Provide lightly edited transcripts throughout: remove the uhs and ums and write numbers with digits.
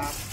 ครับ150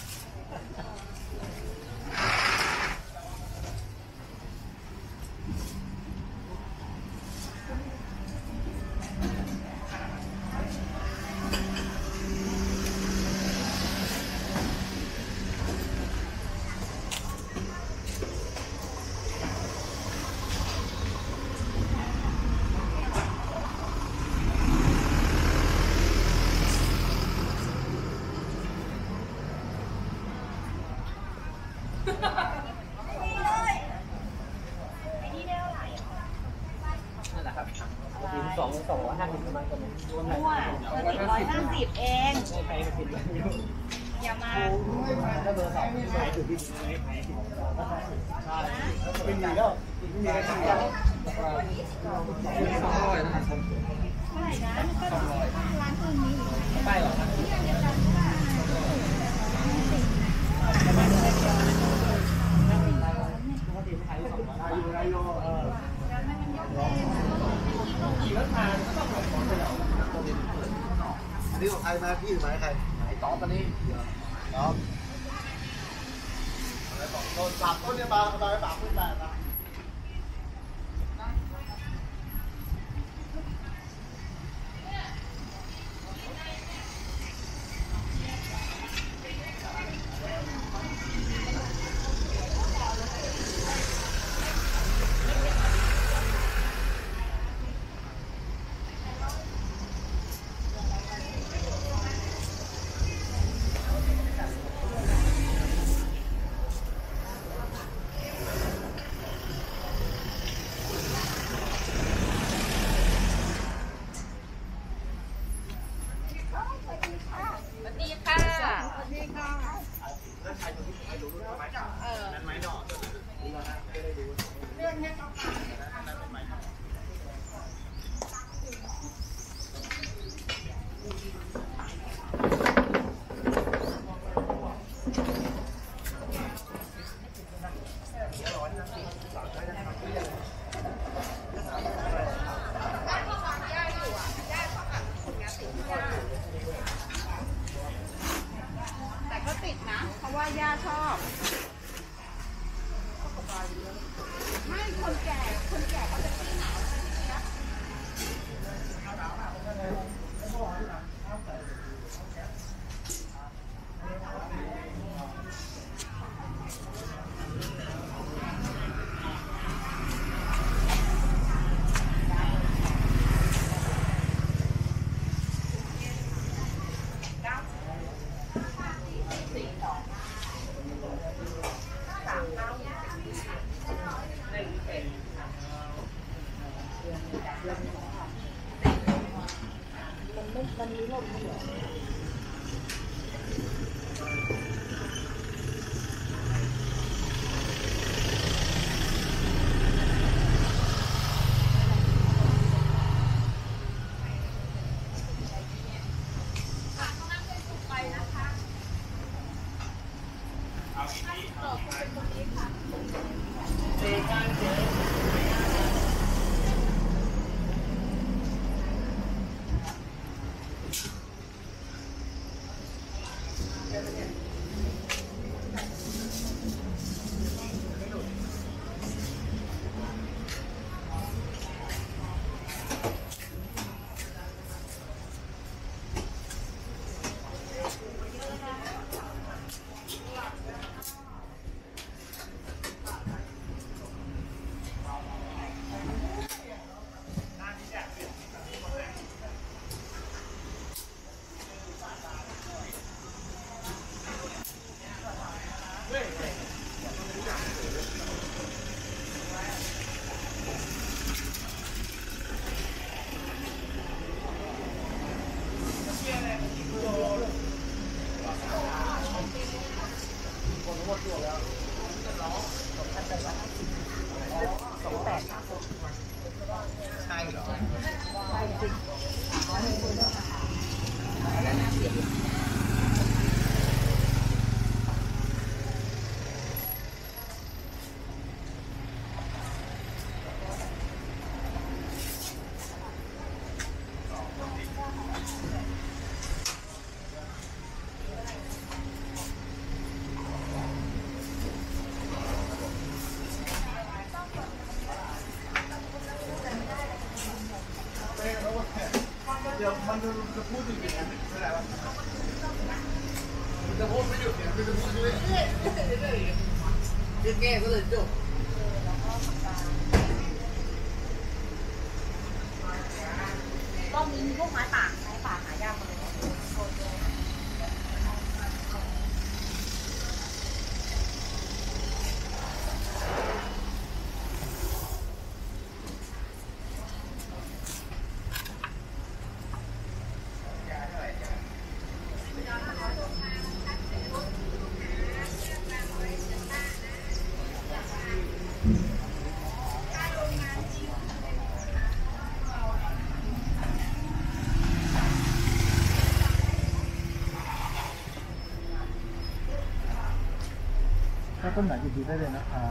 เองอย่ามาเบอร์สองขายถูกที่สุดเลยขายถูกเป็นไงก็มีอะไรต่างกัน200นะครับเท่าไหร่นะก็ร้านอื่นมีไปหรอนี่ของใครมาพี่หมายใครหมายต๋อปะนี่ต๋ออะไรบอกโดนปากต้นเนี่ยบางสบายปากขึ้นแต่ละ จะพูดถึงอย่างนั้นไม่ได้ว่าจะพูดไม่หยุดเนี่ยจะพูดด้วยเรื่องแก้ก็เลยจบรอบนี้มีพวกไม้ป่าหายากเลยต้นไหนอยู่ดีได้เลยนะคะ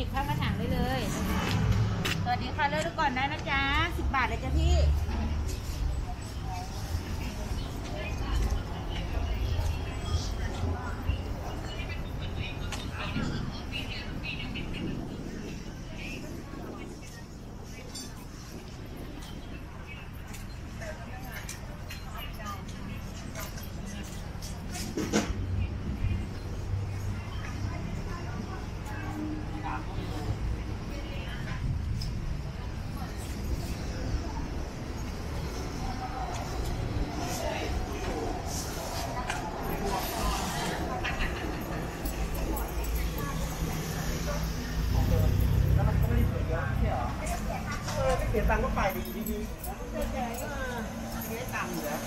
นิกผ้ากระถางได้เลยสวัสดีค่ะเลือกดูก่อนได้นะจ๊ะ10 บาทเลยจ้ะพี่ตังก็ไปดีดีแกก็เก็บตังอยู่แล้ว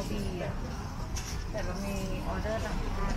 LB อ่ะแต่มันมีออเดอร์ต่างชาติ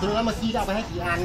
คือว่าเมื่อกี้เราไปให้กี่อันเห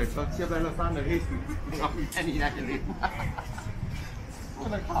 ลือเชียบแล้วเราสร้างเลยพี่เอาแค่นี้นะจะเล่นก็เลยเข่า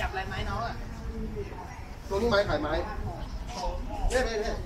จับลายไม้น้องอ่ะตัวนี้ไม้ขายไม้เนี่ยเนี่ย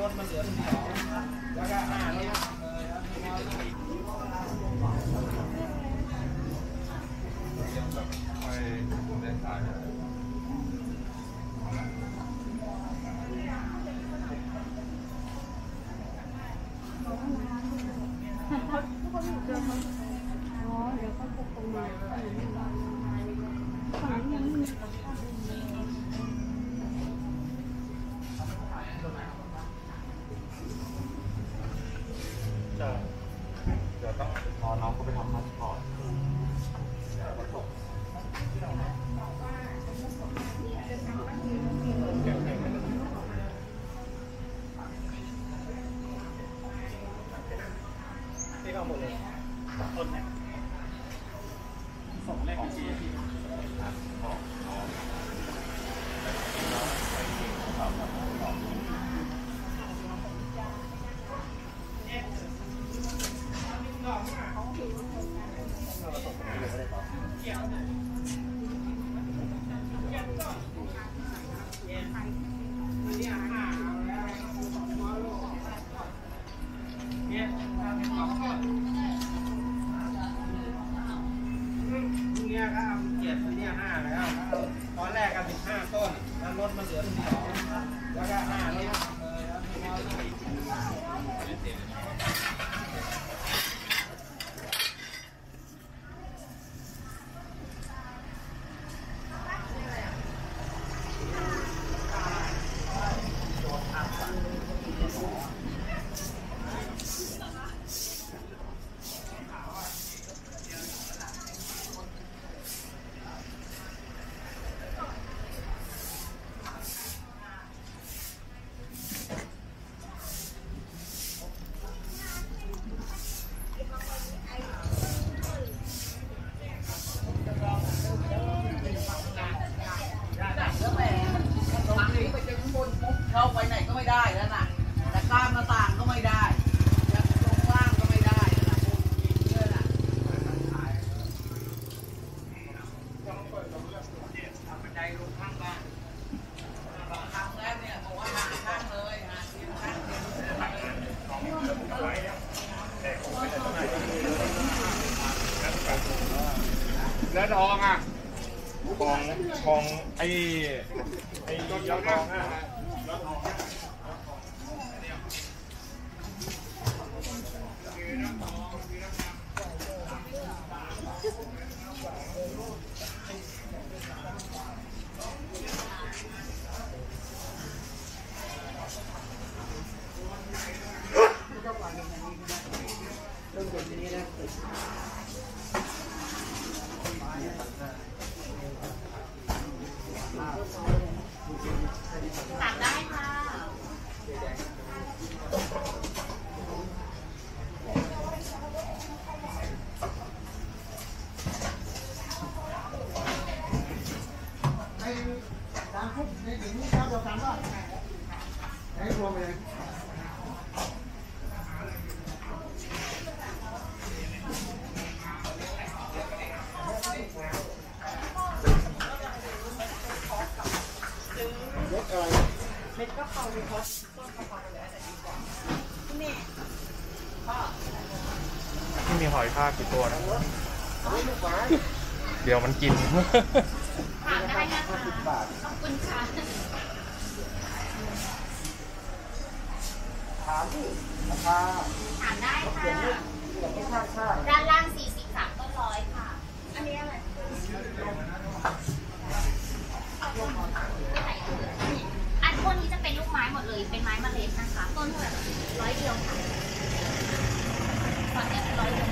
รถมันเหลือ12แล้วก็ที่มีหอยทากกี่ตัวนะเดี๋ยวมันกินผ่านได้นะคะขอบคุณค่ะถามที่ราคาถามได้ค่ะด้านล่าง43ต้นร้อยค่ะอันนี้อะไรอันพวกนี้จะเป็นลูกไม้หมดเลยเป็นไม้เมล็ดนะคะต้นแบบร้อยเดียวค่ะตอนนี้เป็นร้อยเดียว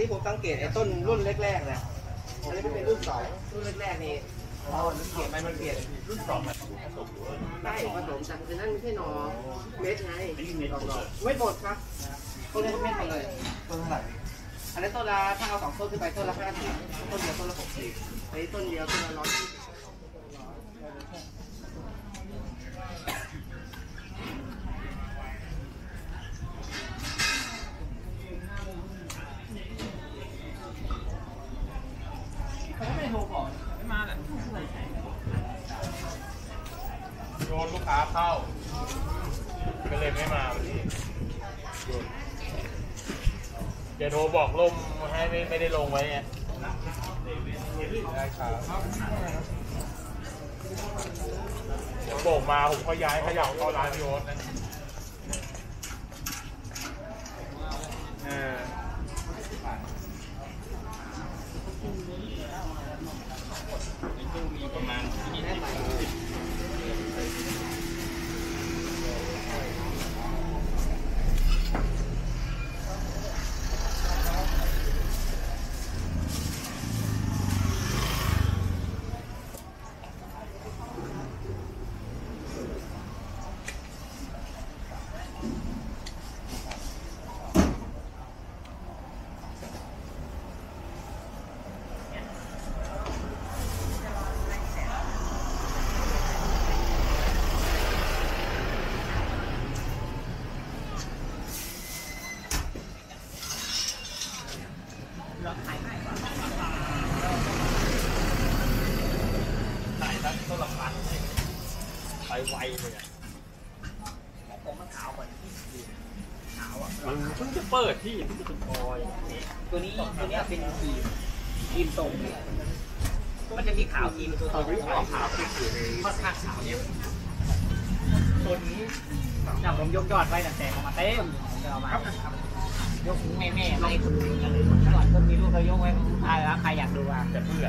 ที่ผมสังเกตไอ้ต้นรุ่นแรกๆเนี่ยอันนี้เป็นรุ่น2รุ่นแรกๆนี่ ได้ผสมกันคือนั่นไม่ใช่หน่อเม็ดไงไม่หมดครับต้นเล็กเม็ดมาเลยต้นเท่าไหร่อันนี้ต้นละถ้าเอา2ต้นขึ้นไปต้นละ50ต้นเดียวต้นละ60อันนี้ต้นเดียวต้นละ100โดนลูกค้าเข้าก็เลยไม่มาวันนี้เดี๋ยวโทรบอกล่มให้ไม่ได้ลงไว้ไงได้ครับโบกมาผมก็ย้ายขยับเข้าร้านพี่โอ๊ตนะมีประมาณไวเลยอ่ะผมมันขาวกว่าที่อื่นขาวอ่ะมันเพิ่งจะเปิดที่เพิ่งจะเป็นบอยตัวนี้เป็นครีมตรงเนี่ยมันจะมีขาวครีมตัวตรงขาวขาวที่อยู่ในข้อข้างขาวเนี่ยตัวนี้จับผมยกยอดไว้แต่ออกมาเต็มเอามายกแม่ไม่คุณยังเลยก่อนก็มีลูกเขายกไว้แล้วใครอยากดูอ่ะจะเบื่อ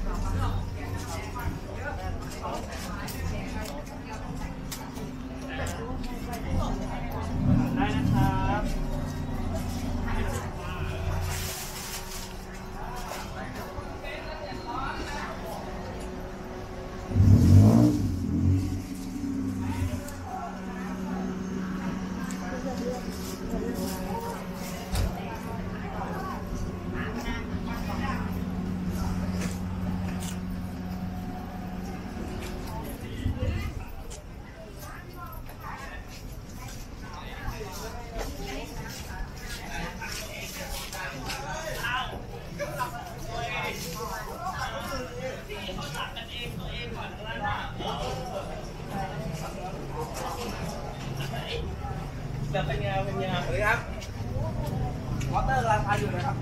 นะครับ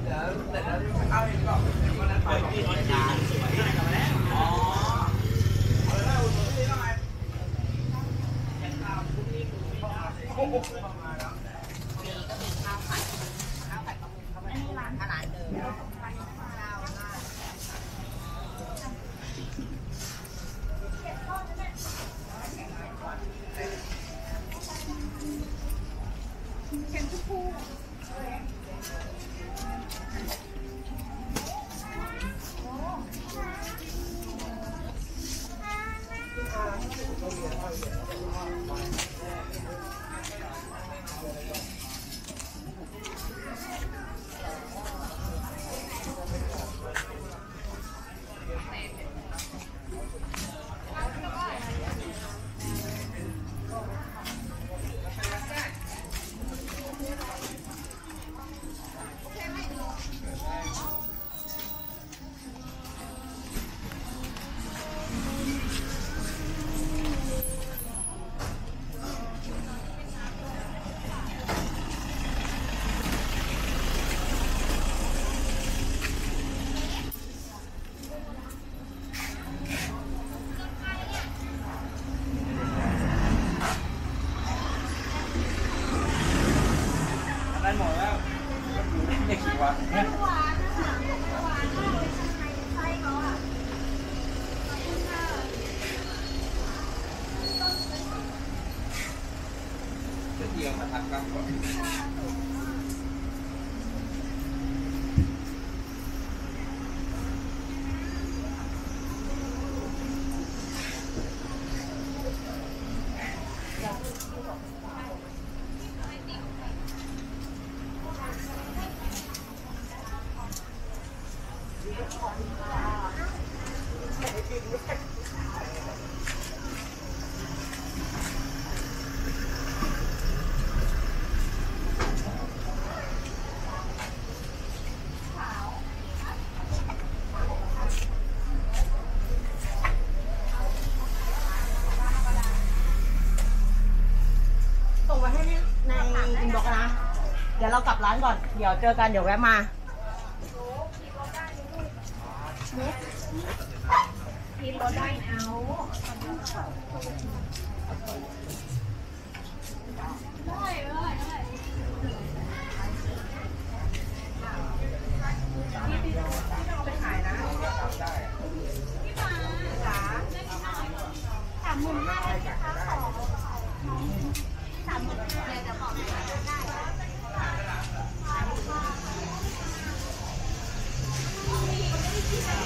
รื่องมาทักกันก่อนเดี๋ยวเรากลับร้านก่อนเดี๋ยวเจอกันเดี๋ยวแวะมาทีรถได้เอาไปขายนะพี่มาจ๋า35,000ได้ไหมคะ35,000เดี๋ยวขอ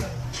ได้